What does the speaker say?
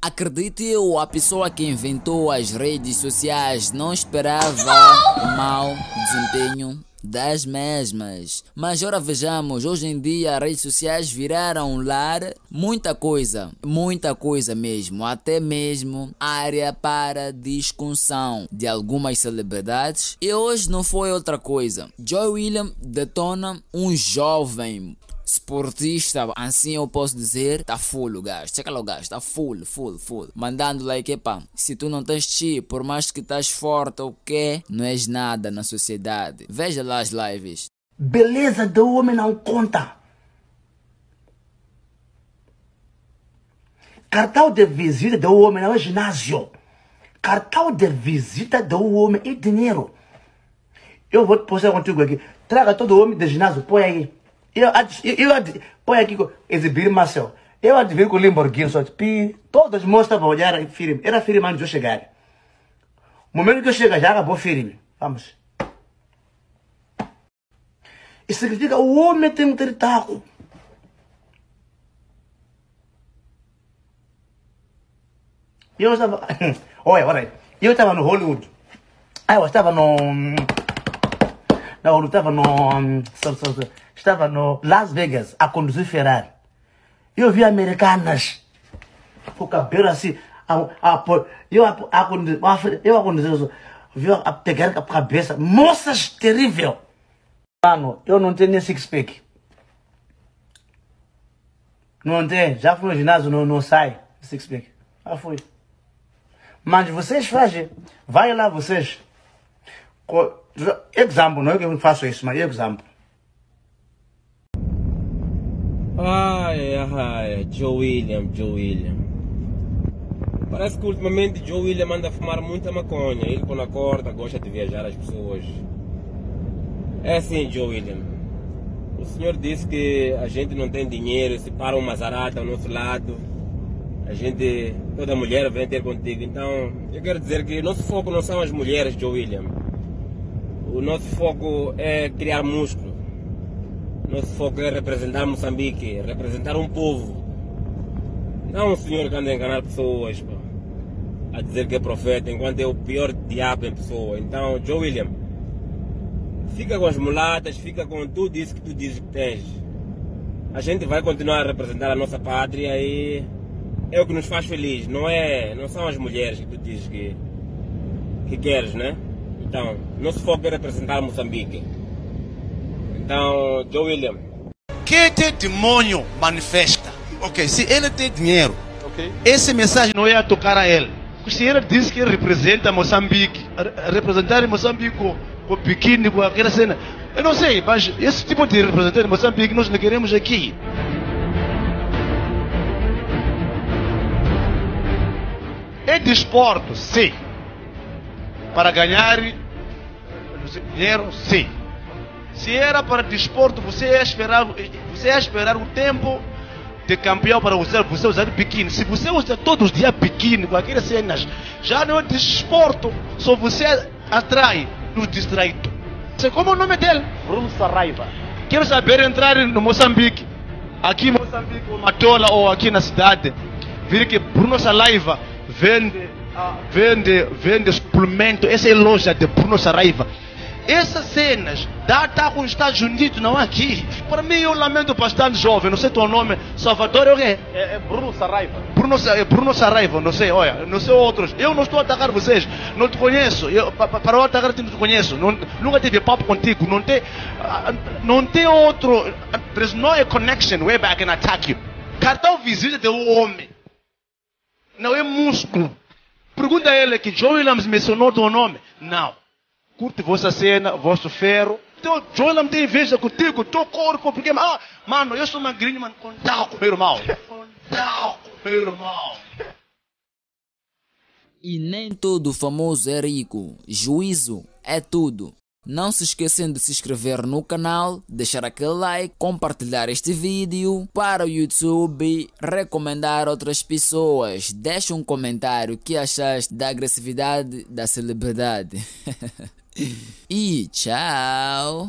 Acredite eu, a pessoa que inventou as redes sociais não esperava o mau desempenho das mesmas. Mas ora vejamos, hoje em dia as redes sociais viraram lar, muita coisa mesmo, até mesmo área para discussão de algumas celebridades. E hoje não foi outra coisa. Joe Williams detona um jovem esportista, assim eu posso dizer. Tá full o gajo, checa lá o gajo, tá full, mandando like, epa, se tu não tens chi, por mais que estás forte ou quê, não és nada na sociedade. Veja lá as lives. Beleza do homem não conta. Cartão de visita do homem não é ginásio. Cartão de visita do homem é dinheiro. Eu vou te postar contigo aqui, traga todo homem de ginásio, põe aí. Põe aqui, exibir Marcel. Eu adivinho com o Lamborghini, só de todas as moças vão olhar firme. Era firme antes de eu chegar. O momento que eu chego já acabou firme. Vamos. Isso significa o homem tem que ter taco. Eu estava... Olha, eu estava no Hollywood. Eu estava no... Não, eu estava no... Estava no Las Vegas a conduzir Ferrari. Eu vi americanas com o cabelo assim. Eu a conduzir. Vi a pegar com a cabeça. Moças terrível. Mano, eu não tenho nem six-pack. Não tem. Já fui no ginásio, não sai six-pack. Já fui. Mas vocês fazem. Vai lá vocês. Exemplo, não é que eu faço isso, mas exemplo. Ai, Joe Williams. Parece que ultimamente Joe Williams anda a fumar muita maconha. Ele quando acorda gosta de viajar as pessoas. É assim, Joe Williams. O senhor disse que a gente não tem dinheiro, se para uma zarata ao nosso lado, a gente, toda mulher vem ter contigo. Então, eu quero dizer que o nosso foco não são as mulheres, Joe Williams. O nosso foco é criar músculo. Nosso foco é representar Moçambique, representar um povo. Não um senhor que anda a enganar pessoas, pô, a dizer que é profeta, enquanto é o pior diabo em pessoa. Então, Joe Williams, fica com as mulatas, fica com tudo isso que tu dizes que tens. A gente vai continuar a representar a nossa pátria e é o que nos faz feliz, não são as mulheres que tu dizes que queres, né? Então, nosso foco é representar Moçambique. Então, Joe Williams. Que testemunho manifesta? Ok, se ele tem dinheiro, okay, essa mensagem não ia tocar a ele. Se ele diz que ele representa Moçambique, representar Moçambique com biquíni, com aquela cena, eu não sei, mas esse tipo de representante de Moçambique nós não queremos aqui. É de esporte, sim. Para ganhar dinheiro, sim. Se era para desporto, você ia esperar um tempo de campeão para usar, você usar biquíni. Se você usa todos os dias biquíni com aquelas cenas, já não é desporto, só você atrai o distraído. Como é o nome dele? Bruno Saraiva. Quero saber entrar no Moçambique, aqui em Moçambique, ou Matola, ou aqui na cidade, vir que Bruno Saraiva vende suplemento. Essa é a loja de Bruno Saraiva. Essas cenas da ataque nos Estados Unidos, não aqui. Para mim, eu lamento bastante, jovem. Não sei teu nome. Salvador é o quê? É Bruno Saraiva. Bruno Saraiva, não sei, olha. Não sei outros. Eu não estou a atacar vocês. Não te conheço. Para eu atacar, não te conheço. Nunca tive papo contigo. Não tem outro. There's no connection where I can attack you. Cartão visita de um homem. Não é músculo. Pergunta a ele que Joe Williams mencionou teu nome. Não. Curte vossa cena, vosso ferro. Então, Joe Williams tem inveja contigo, teu corpo, porque... Ah, mano, eu sou magrinho, mano. Contato, meu irmão. Contato, meu irmão. E nem todo famoso é rico. Juízo é tudo. Não se esquecendo de se inscrever no canal, deixar aquele like, compartilhar este vídeo para o YouTube, recomendar outras pessoas. Deixa um comentário o que achaste da agressividade da celebridade. E tchau!